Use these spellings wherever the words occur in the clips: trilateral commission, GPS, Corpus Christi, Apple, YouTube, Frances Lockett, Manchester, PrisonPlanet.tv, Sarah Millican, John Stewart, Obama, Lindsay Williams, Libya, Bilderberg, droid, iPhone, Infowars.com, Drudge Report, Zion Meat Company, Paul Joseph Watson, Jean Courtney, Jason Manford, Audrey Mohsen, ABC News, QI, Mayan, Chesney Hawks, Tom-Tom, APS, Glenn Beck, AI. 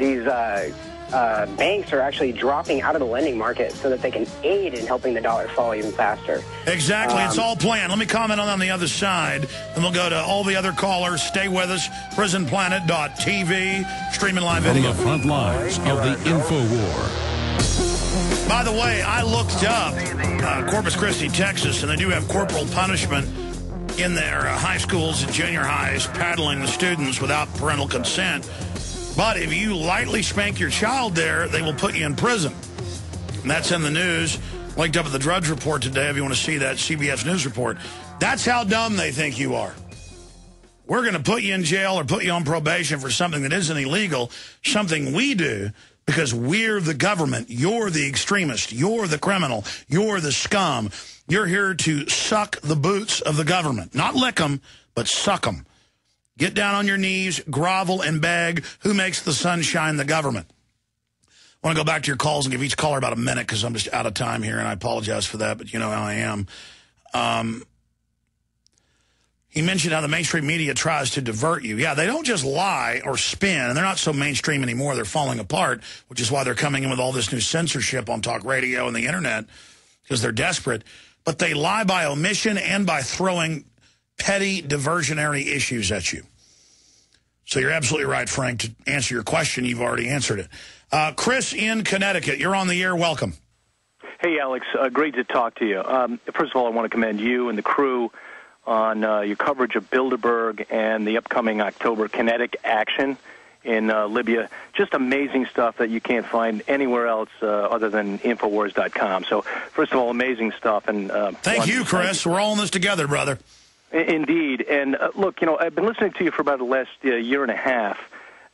these banks are actually dropping out of the lending market so that they can aid in helping the dollar fall even faster. Exactly. It's all planned. Let me comment on the other side, and we'll go to all the other callers. Stay with us. PrisonPlanet.tv, streaming live video. On the front lines of the InfoWar. By the way, I looked up Corpus Christi, Texas, and they do have corporal punishment in their high schools and junior highs, paddling the students without parental consent. But if you lightly spank your child there, they will put you in prison. And that's in the news. Linked up with the Drudge Report today if you want to see that CBS News report. That's how dumb they think you are. We're going to put you in jail or put you on probation for something that isn't illegal, something we do because we're the government. You're the extremist. You're the criminal. You're the scum. You're here to suck the boots of the government. Not lick them, but suck them. Get down on your knees, grovel, and beg. Who makes the sun shine? The government. I want to go back to your calls and give each caller about a minute because I'm just out of time here, and I apologize for that, but you know how I am. He mentioned how the mainstream media tries to divert you. Yeah, they don't just lie or spin, and they're not so mainstream anymore. They're falling apart, which is why they're coming in with all this new censorship on talk radio and the Internet because they're desperate. But they lie by omission and by throwing petty diversionary issues at you. So you're absolutely right, Frank. To answer your question, you've already answered it. Chris in Connecticut, you're on the air. Welcome. Hey, Alex. Great to talk to you. First of all, I want to commend you and the crew on your coverage of Bilderberg and the upcoming October kinetic action in Libya. Just amazing stuff that you can't find anywhere else other than Infowars.com. So, first of all, amazing stuff. And thank you, Chris. We're all in this together, brother. Indeed. And look, you know, I've been listening to you for about the last year and a half,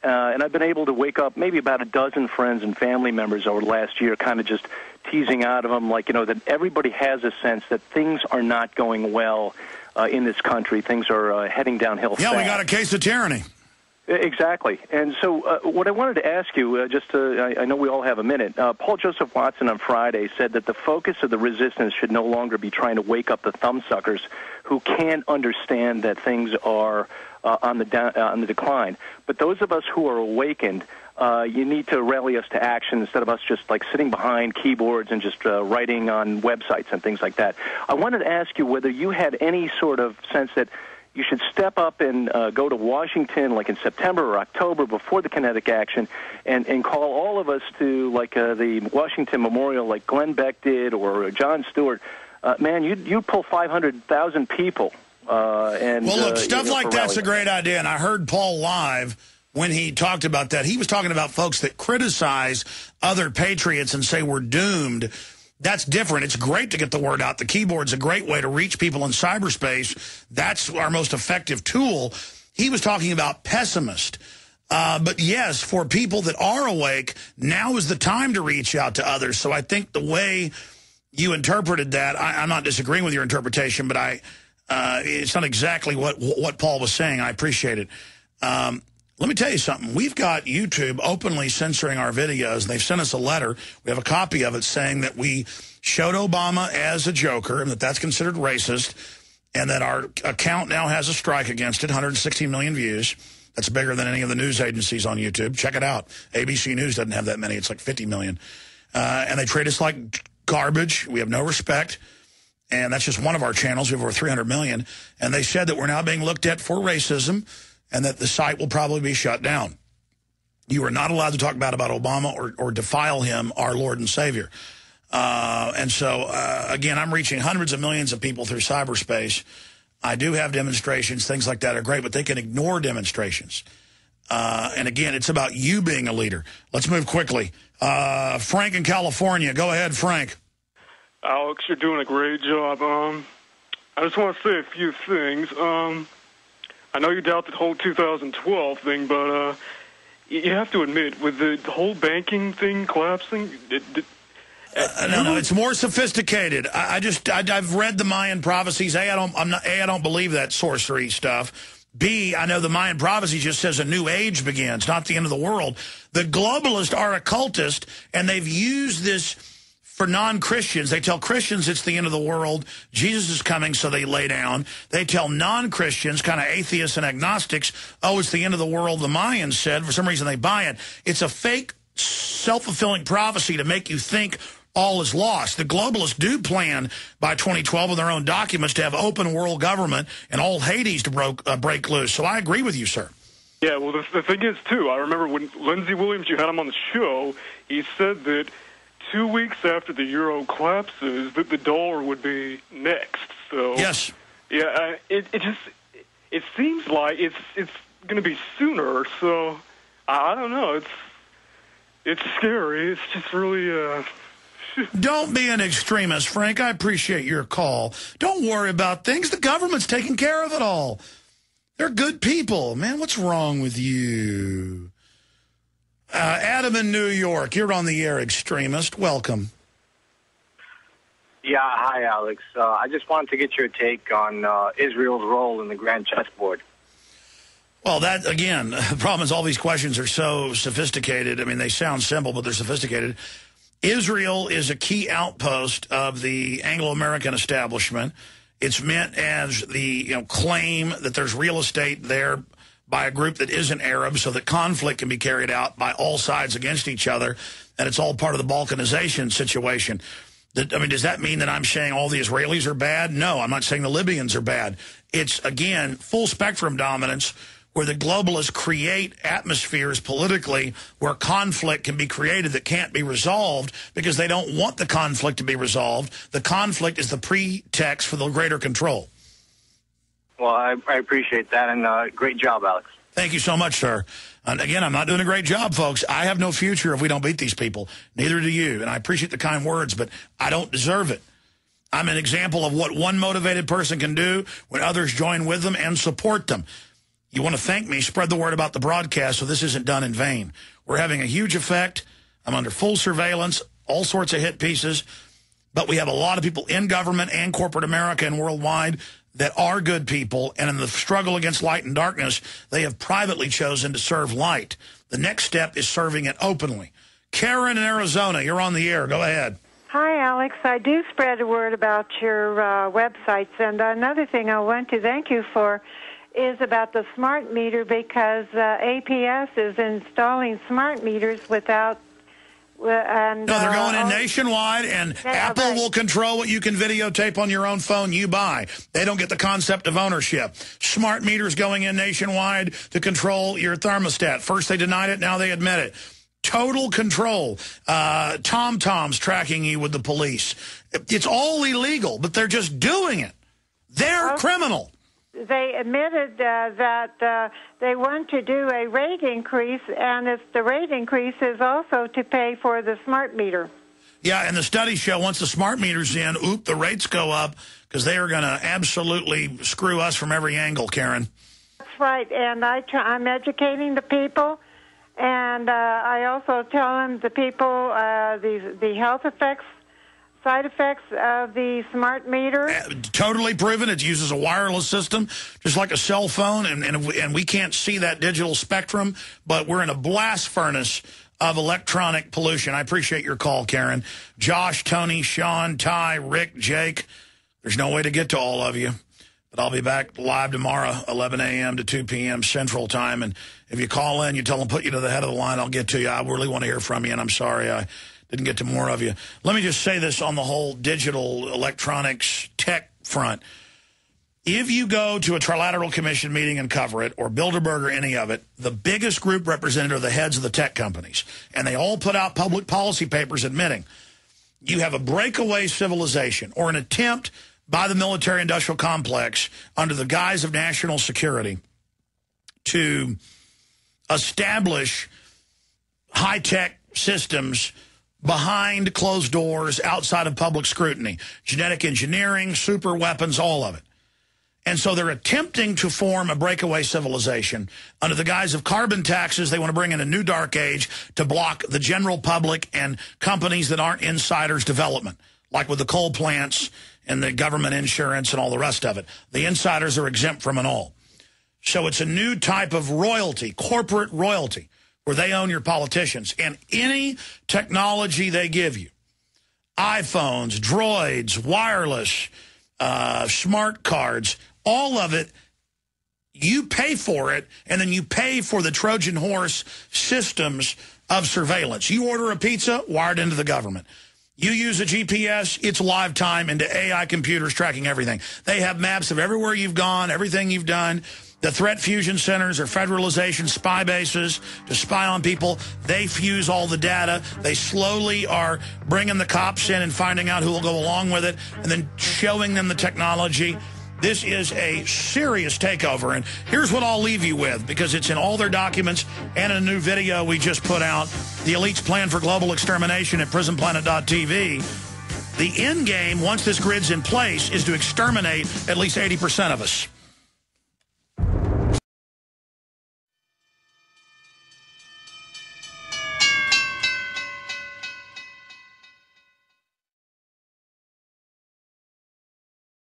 and I've been able to wake up maybe about a dozen friends and family members over the last year, kind of just teasing out of them, like, you know, that everybody has a sense that things are not going well in this country. Things are heading downhill. Yeah, fast. We got a case of tyranny. Exactly. And so what I wanted to ask you, I know we all have a minute, Paul Joseph Watson on Friday said that the focus of the resistance should no longer be trying to wake up the thumbsuckers who can't understand that things are on the decline. But those of us who are awakened, you need to rally us to action instead of us just like sitting behind keyboards and just writing on websites and things like that. I wanted to ask you whether you had any sort of sense that you should step up and go to Washington, like in September or October, before the kinetic action, and call all of us to, like, the Washington Memorial, like Glenn Beck did, or John Stewart. Man, you'd pull 500,000 people. Well, look, stuff like that's a great idea, and I heard Paul live when he talked about that. He was talking about folks that criticize other patriots and say we're doomed. That's different. It's great to get the word out. The keyboard's a great way to reach people in cyberspace. That's our most effective tool. He was talking about pessimist. But yes, for people that are awake, now is the time to reach out to others. So I think the way you interpreted that, I'm not disagreeing with your interpretation, but it's not exactly what Paul was saying. I appreciate it. Let me tell you something. We've got YouTube openly censoring our videos, and they've sent us a letter. We have a copy of it saying that we showed Obama as a joker and that that's considered racist and that our account now has a strike against it, 116 million views. That's bigger than any of the news agencies on YouTube. Check it out. ABC News doesn't have that many. It's like 50 million. And they treat us like garbage. We have no respect. And that's just one of our channels. We have over 300 million. And they said that we're now being looked at for racism, and that the site will probably be shut down. You are not allowed to talk bad about Obama or defile him, our Lord and Savior. And so, again, I'm reaching hundreds of millions of people through cyberspace. I do have demonstrations. Things like that are great, but they can ignore demonstrations. And, again, it's about you being a leader. Let's move quickly. Frank in California. Go ahead, Frank. Alex, you're doing a great job. I just want to say a few things. I know you doubt the whole 2012 thing, but you have to admit, with the whole banking thing collapsing... No, it's more sophisticated. I've read the Mayan prophecies. I don't believe that sorcery stuff. B, I know the Mayan prophecy just says a new age begins, not the end of the world. The globalists are occultists, and they've used this For non-Christians, they tell Christians it's the end of the world, Jesus is coming, so they lay down. They tell non-Christians, kind of atheists and agnostics, oh, it's the end of the world, the Mayans said. For some reason, they buy it. It's a fake, self-fulfilling prophecy to make you think all is lost. The globalists do plan by 2012 in their own documents to have open world government and all Hades to break loose. So I agree with you, sir. Yeah, well, the thing is, too, I remember when Lindsay Williams, you had him on the show, he said that 2 weeks after the euro collapses, that the dollar would be next. So yes, yeah, it seems like it's going to be sooner. So I don't know. It's scary. It's just really. Don't be an extremist, Frank. I appreciate your call. Don't worry about things. The government's taking care of it all. They're good people, man. What's wrong with you? Adam in New York, you're on the air, extremist. Welcome. Yeah, hi, Alex. I just wanted to get your take on Israel's role in the grand chessboard. Well, that, again, the problem is all these questions are so sophisticated. I mean, they sound simple, but they're sophisticated. Israel is a key outpost of the Anglo-American establishment. It's meant as the claim that there's real estate there by a group that isn't Arab, so that conflict can be carried out by all sides against each other, and it's all part of the Balkanization situation. I mean, does that mean that I'm saying all the Israelis are bad? No, I'm not saying the Libyans are bad. It's, again, full-spectrum dominance where the globalists create atmospheres politically where conflict can be created that can't be resolved because they don't want the conflict to be resolved. The conflict is the pretext for the greater control. Well, I appreciate that, and great job, Alex. Thank you so much, sir. And again, I'm not doing a great job, folks. I have no future if we don't beat these people. Neither do you, and I appreciate the kind words, but I don't deserve it. I'm an example of what one motivated person can do when others join with them and support them. You want to thank me, spread the word about the broadcast so this isn't done in vain. We're having a huge effect. I'm under full surveillance, all sorts of hit pieces, but we have a lot of people in government and corporate America and worldwide that are good people, and in the struggle against light and darkness, they have privately chosen to serve light. The next step is serving it openly. Karen in Arizona, you're on the air. Go ahead. Hi, Alex. I do spread a word about your websites, and another thing I want to thank you for is about the smart meter, because APS is installing smart meters without... And, no, they're going in nationwide, and Apple will control what you can videotape on your own phone you buy. They don't get the concept of ownership. Smart meters going in nationwide to control your thermostat. First they denied it, now they admit it. Total control. Tom-Tom's tracking you with the police. It's all illegal, but they're just doing it. They're criminal. They admitted that they want to do a rate increase, and if the rate increase is also to pay for the smart meter. Yeah, and the studies show once the smart meter's in, oop, the rates go up, because they are going to absolutely screw us from every angle, Karen. That's right, and I'm educating the people, and I also tell them the people the health effects, side effects of the smart meter. Totally proven. It uses a wireless system, just like a cell phone, and we can't see that digital spectrum, but we're in a blast furnace of electronic pollution. I appreciate your call, Karen. Josh, Tony, Sean, Ty, Rick, Jake, there's no way to get to all of you, but I'll be back live tomorrow, 11 a.m. to 2 p.m. Central Time, and if you call in, you tell them put you to the head of the line, I'll get to you. I really want to hear from you, and I'm sorry I didn't get to more of you. Let me just say this on the whole digital electronics tech front. If you go to a trilateral commission meeting and cover it, or Bilderberg or any of it, the biggest group represented are the heads of the tech companies. And they all put out public policy papers admitting you have a breakaway civilization or an attempt by the military-industrial complex under the guise of national security to establish high-tech systems behind closed doors, outside of public scrutiny. Genetic engineering, super weapons, all of it. And so they're attempting to form a breakaway civilization. Under the guise of carbon taxes, they want to bring in a new dark age to block the general public and companies that aren't insiders' development, like with the coal plants and the government insurance and all the rest of it. The insiders are exempt from it all. So it's a new type of royalty, corporate royalty, where they own your politicians. And any technology they give you, iPhones, droids, wireless, smart cards, all of it. You pay for it, and then you pay for the Trojan horse systems of surveillance. You order a pizza, wired into the government. You use a GPS, it's live time into AI computers tracking everything. They have maps of everywhere you've gone, everything you've done. The threat fusion centers or federalization spy bases to spy on people. They fuse all the data. They slowly are bringing the cops in and finding out who will go along with it and then showing them the technology. This is a serious takeover, and here's what I'll leave you with, because it's in all their documents and in a new video we just put out, The Elite's Plan for Global Extermination at PrisonPlanet.tv. The end game, once this grid's in place, is to exterminate at least 80% of us.